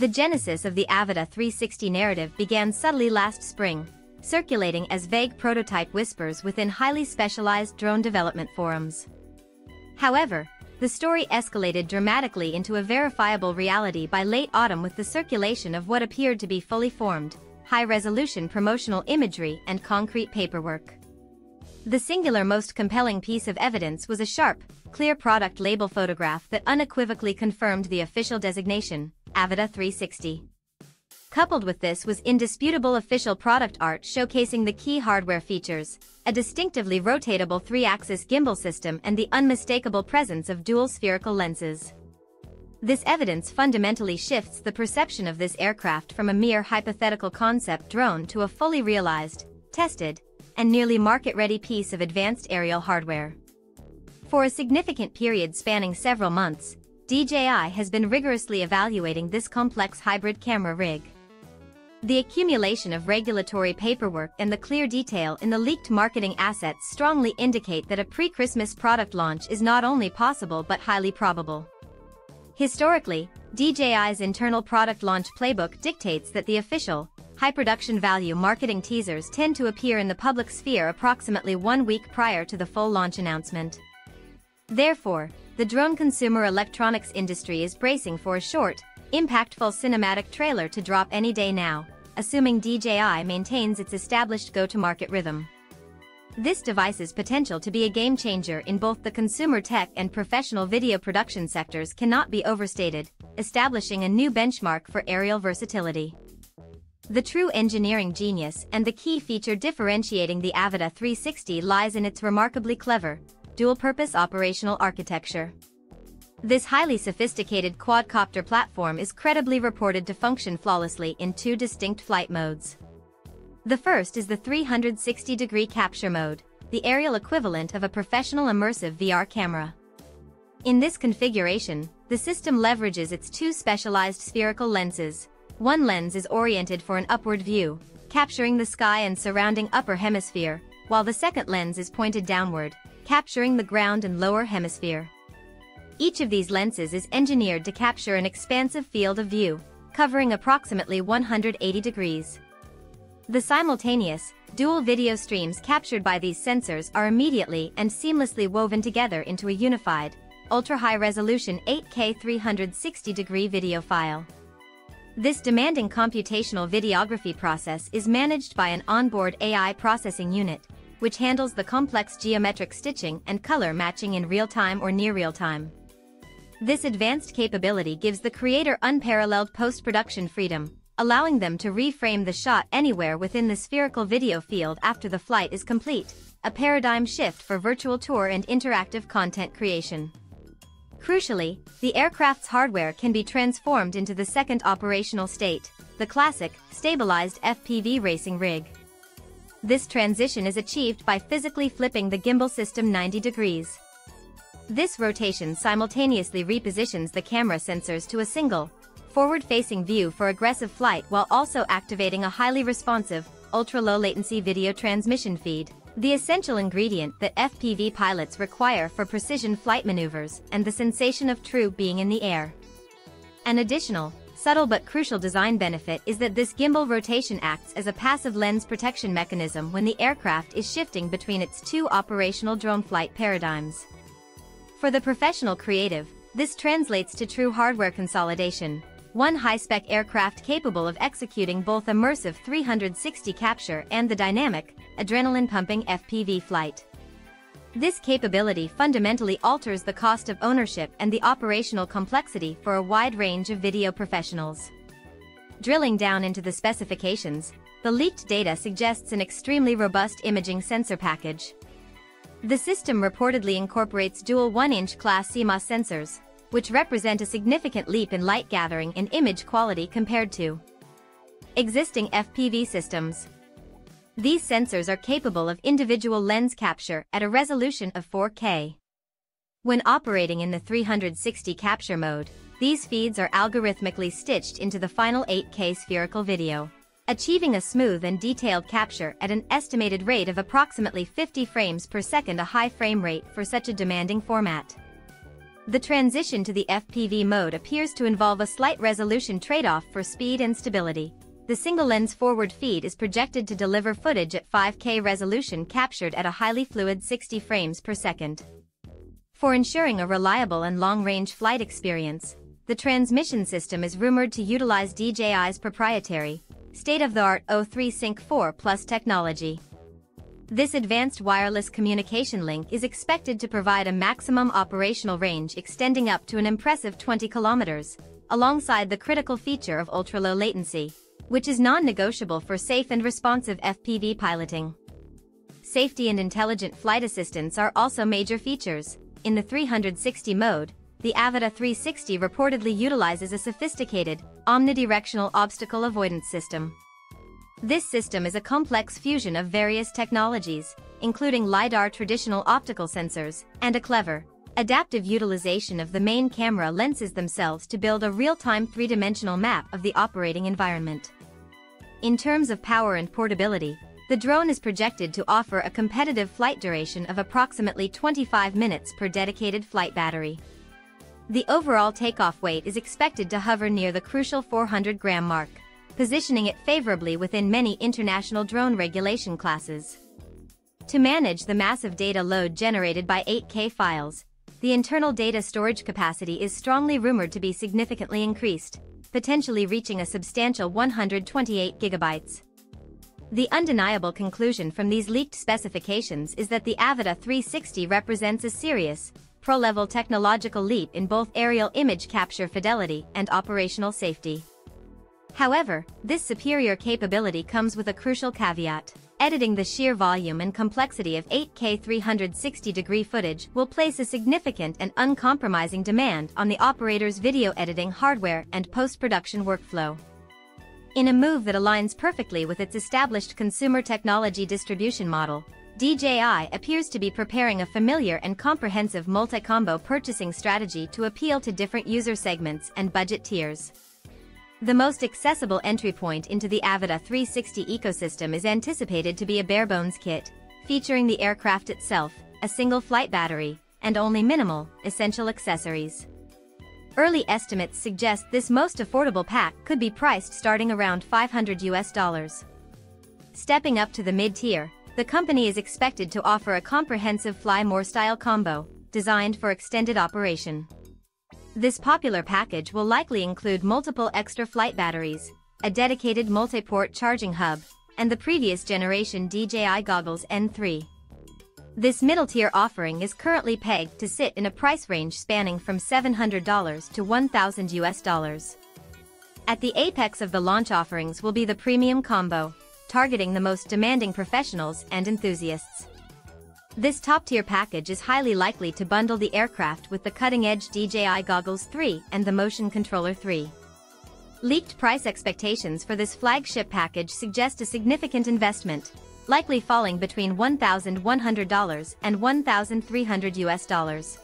The genesis of the Avata 360 narrative began subtly last spring, circulating as vague prototype whispers within highly specialized drone development forums. However, the story escalated dramatically into a verifiable reality by late autumn with the circulation of what appeared to be fully formed, high-resolution promotional imagery and concrete paperwork. The singular most compelling piece of evidence was a sharp, clear product label photograph that unequivocally confirmed the official designation, Avata 360. Coupled with this was indisputable official product art showcasing the key hardware features, a distinctively rotatable 3-axis gimbal system and the unmistakable presence of dual spherical lenses. This evidence fundamentally shifts the perception of this aircraft from a mere hypothetical concept drone to a fully realized, tested, and nearly market-ready piece of advanced aerial hardware. For a significant period spanning several months, DJI has been rigorously evaluating this complex hybrid camera rig. The accumulation of regulatory paperwork and the clear detail in the leaked marketing assets strongly indicate that a pre-Christmas product launch is not only possible but highly probable. Historically, DJI's internal product launch playbook dictates that the official, high-production value marketing teasers tend to appear in the public sphere approximately 1 week prior to the full launch announcement. Therefore, the drone consumer electronics industry is bracing for a short, impactful cinematic trailer to drop any day now, assuming DJI maintains its established go-to-market rhythm. This device's potential to be a game-changer in both the consumer tech and professional video production sectors cannot be overstated, establishing a new benchmark for aerial versatility. The true engineering genius and the key feature differentiating the Avata 360 lies in its remarkably clever, dual-purpose operational architecture. This highly sophisticated quadcopter platform is credibly reported to function flawlessly in two distinct flight modes. The first is the 360-degree capture mode, the aerial equivalent of a professional immersive VR camera. In this configuration, the system leverages its two specialized spherical lenses. One lens is oriented for an upward view, capturing the sky and surrounding upper hemisphere, while the second lens is pointed downward, capturing the ground and lower hemisphere. Each of these lenses is engineered to capture an expansive field of view, covering approximately 180 degrees. The simultaneous, dual video streams captured by these sensors are immediately and seamlessly woven together into a unified, ultra-high-resolution 8K 360-degree video file. This demanding computational videography process is managed by an onboard AI processing unit, which handles the complex geometric stitching and color matching in real-time or near real-time. This advanced capability gives the creator unparalleled post-production freedom, allowing them to reframe the shot anywhere within the spherical video field after the flight is complete, a paradigm shift for virtual tour and interactive content creation. Crucially, the aircraft's hardware can be transformed into the second operational state, the classic, stabilized FPV racing rig. This transition is achieved by physically flipping the gimbal system 90 degrees. This rotation simultaneously repositions the camera sensors to a single, forward-facing view for aggressive flight while also activating a highly responsive, ultra-low-latency video transmission feed, the essential ingredient that FPV pilots require for precision flight maneuvers and the sensation of true being in the air. An additional, subtle but crucial design benefit is that this gimbal rotation acts as a passive lens protection mechanism when the aircraft is shifting between its two operational drone flight paradigms. For the professional creative, this translates to true hardware consolidation, one high-spec aircraft capable of executing both immersive 360 capture and the dynamic, adrenaline-pumping FPV flight. This capability fundamentally alters the cost of ownership and the operational complexity for a wide range of video professionals. Drilling down into the specifications, the leaked data suggests an extremely robust imaging sensor package. The system reportedly incorporates dual 1-inch class CMOS sensors, which represent a significant leap in light gathering and image quality compared to existing FPV systems. These sensors are capable of individual lens capture at a resolution of 4K. When operating in the 360 capture mode, these feeds are algorithmically stitched into the final 8K spherical video, achieving a smooth and detailed capture at an estimated rate of approximately 50 frames per second, a high frame rate for such a demanding format. The transition to the FPV mode appears to involve a slight resolution trade-off for speed and stability. The single-lens forward feed is projected to deliver footage at 5K resolution captured at a highly fluid 60 frames per second. For ensuring a reliable and long-range flight experience, the transmission system is rumored to utilize DJI's proprietary, state-of-the-art O3 Sync 4+ technology. This advanced wireless communication link is expected to provide a maximum operational range extending up to an impressive 20 kilometers, alongside the critical feature of ultra-low latency, which is non-negotiable for safe and responsive FPV piloting. Safety and intelligent flight assistance are also major features. In the 360 mode, the Avata 360 reportedly utilizes a sophisticated, omnidirectional obstacle avoidance system. This system is a complex fusion of various technologies, including LiDAR traditional optical sensors, and a clever, adaptive utilization of the main camera lenses themselves to build a real-time three-dimensional map of the operating environment. In terms of power and portability, the drone is projected to offer a competitive flight duration of approximately 25 minutes per dedicated flight battery. The overall takeoff weight is expected to hover near the crucial 400-gram mark, positioning it favorably within many international drone regulation classes. To manage the massive data load generated by 8K files, the internal data storage capacity is strongly rumored to be significantly increased, potentially reaching a substantial 128 gigabytes. The undeniable conclusion from these leaked specifications is that the Avata 360 represents a serious, pro-level technological leap in both aerial image capture fidelity and operational safety. However, this superior capability comes with a crucial caveat. Editing the sheer volume and complexity of 8K 360-degree footage will place a significant and uncompromising demand on the operator's video editing hardware and post-production workflow. In a move that aligns perfectly with its established consumer technology distribution model, DJI appears to be preparing a familiar and comprehensive multi-combo purchasing strategy to appeal to different user segments and budget tiers. The most accessible entry point into the Avata 360 ecosystem is anticipated to be a barebones kit, featuring the aircraft itself, a single flight battery, and only minimal, essential accessories. Early estimates suggest this most affordable pack could be priced starting around $500. Stepping up to the mid-tier, the company is expected to offer a comprehensive Fly More style combo, designed for extended operation. This popular package will likely include multiple extra flight batteries, a dedicated multi-port charging hub, and the previous generation DJI Goggles N3. This middle-tier offering is currently pegged to sit in a price range spanning from $700 to $1,000. At the apex of the launch offerings will be the premium combo, targeting the most demanding professionals and enthusiasts. This top-tier package is highly likely to bundle the aircraft with the cutting-edge DJI Goggles 3 and the Motion Controller 3. Leaked price expectations for this flagship package suggest a significant investment, likely falling between $1,100 and $1,300.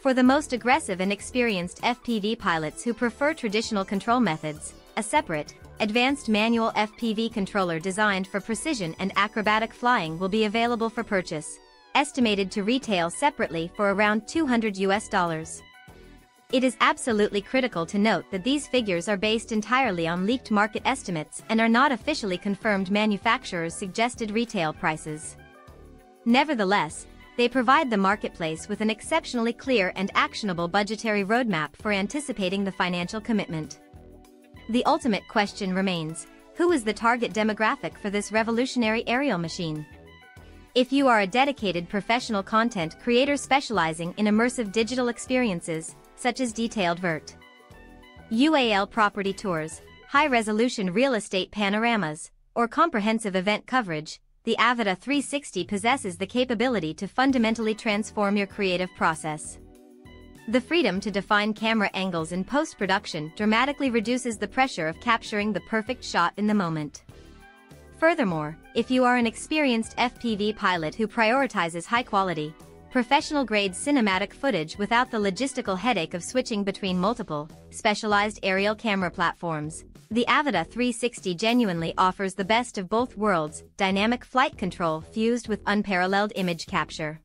For the most aggressive and experienced FPV pilots who prefer traditional control methods, a separate, advanced manual FPV controller designed for precision and acrobatic flying will be available for purchase, estimated to retail separately for around $200. It is absolutely critical to note that these figures are based entirely on leaked market estimates and are not officially confirmed manufacturers' suggested retail prices. Nevertheless, they provide the marketplace with an exceptionally clear and actionable budgetary roadmap for anticipating the financial commitment. The ultimate question remains, who is the target demographic for this revolutionary aerial machine? If you are a dedicated professional content creator specializing in immersive digital experiences, such as detailed vert, UAL property tours, high-resolution real estate panoramas, or comprehensive event coverage, the Avata 360 possesses the capability to fundamentally transform your creative process. The freedom to define camera angles in post-production dramatically reduces the pressure of capturing the perfect shot in the moment. Furthermore, if you are an experienced FPV pilot who prioritizes high-quality, professional-grade cinematic footage without the logistical headache of switching between multiple, specialized aerial camera platforms, the Avata 360 genuinely offers the best of both worlds, dynamic flight control fused with unparalleled image capture.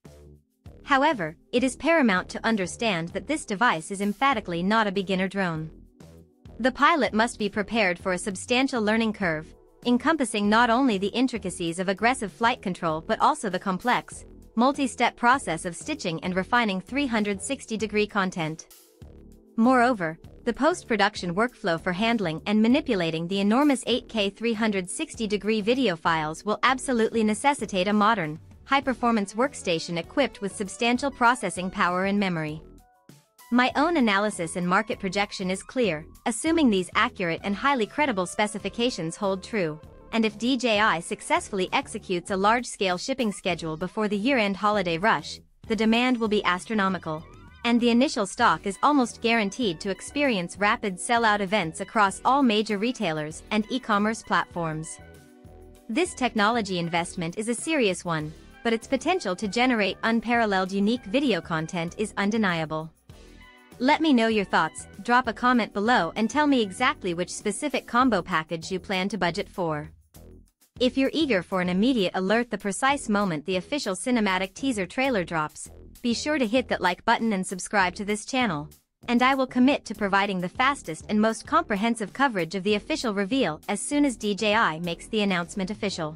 However, it is paramount to understand that this device is emphatically not a beginner drone. The pilot must be prepared for a substantial learning curve, encompassing not only the intricacies of aggressive flight control but also the complex, multi-step process of stitching and refining 360-degree content. Moreover, the post-production workflow for handling and manipulating the enormous 8K 360-degree video files will absolutely necessitate a modern, high-performance workstation equipped with substantial processing power and memory. My own analysis and market projection is clear, assuming these accurate and highly credible specifications hold true, and if DJI successfully executes a large-scale shipping schedule before the year-end holiday rush, the demand will be astronomical, and the initial stock is almost guaranteed to experience rapid sell-out events across all major retailers and e-commerce platforms. This technology investment is a serious one, but its potential to generate unparalleled unique video content is undeniable. Let me know your thoughts, drop a comment below and tell me exactly which specific combo package you plan to budget for. If you're eager for an immediate alert the precise moment the official cinematic teaser trailer drops, be sure to hit that like button and subscribe to this channel, and I will commit to providing the fastest and most comprehensive coverage of the official reveal as soon as DJI makes the announcement official.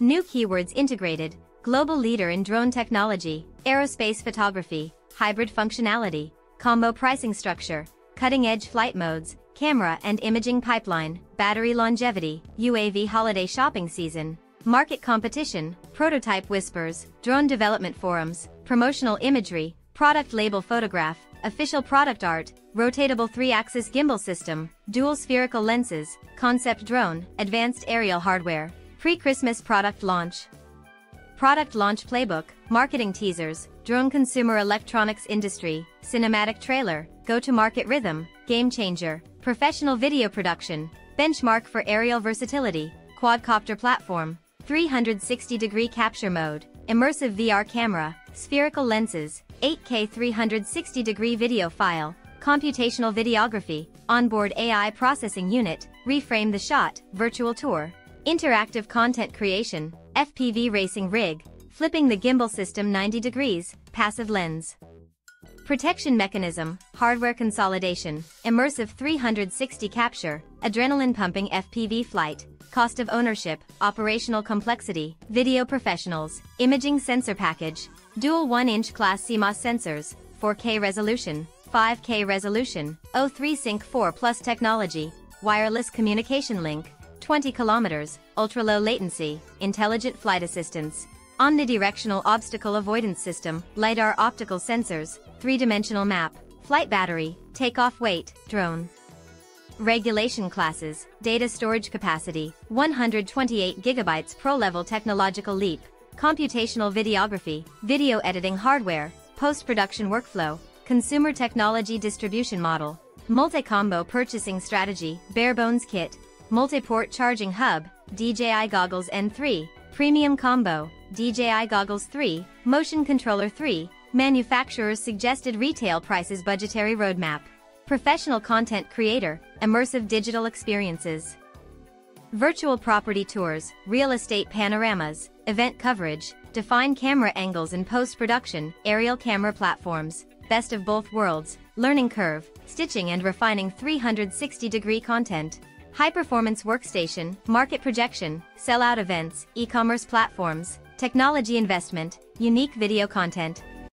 New keywords integrated, global leader in drone technology, aerospace photography, hybrid functionality, combo pricing structure, cutting-edge flight modes, camera and imaging pipeline, battery longevity, UAV holiday shopping season, market competition, prototype whispers, drone development forums, promotional imagery, product label photograph, official product art, rotatable 3-axis gimbal system, dual spherical lenses, concept drone, advanced aerial hardware, pre-Christmas product launch playbook, marketing teasers, drone consumer electronics industry, cinematic trailer, go-to-market rhythm, game changer, professional video production, benchmark for aerial versatility, quadcopter platform, 360-degree capture mode, immersive VR camera, spherical lenses, 8K 360-degree video file, computational videography, onboard AI processing unit, reframe the shot, virtual tour, interactive content creation, FPV racing rig, flipping the gimbal system 90 degrees, passive lens. Protection mechanism, hardware consolidation, immersive 360 capture, adrenaline pumping FPV flight, cost of ownership, operational complexity, video professionals, imaging sensor package, dual 1-inch class CMOS sensors, 4K resolution, 5K resolution, O3 Sync 4+ technology, wireless communication link, 20 kilometers, ultra-low latency, intelligent flight assistance, omnidirectional obstacle avoidance system, LiDAR optical sensors, three-dimensional map, flight battery, takeoff weight, drone. Regulation classes, data storage capacity, 128 GB pro-level technological leap, computational videography, video editing hardware, post-production workflow, consumer technology distribution model, multi-combo purchasing strategy, bare-bones kit, multi-port charging hub, DJI Goggles N3, premium combo, DJI Goggles 3, Motion Controller 3, manufacturer's suggested retail prices budgetary roadmap, professional content creator, immersive digital experiences, virtual property tours, real estate panoramas, event coverage, define camera angles in post-production, aerial camera platforms, best of both worlds, learning curve, stitching and refining 360-degree content, high-performance workstation, market projection, sell-out events, e-commerce platforms, technology investment, unique video content.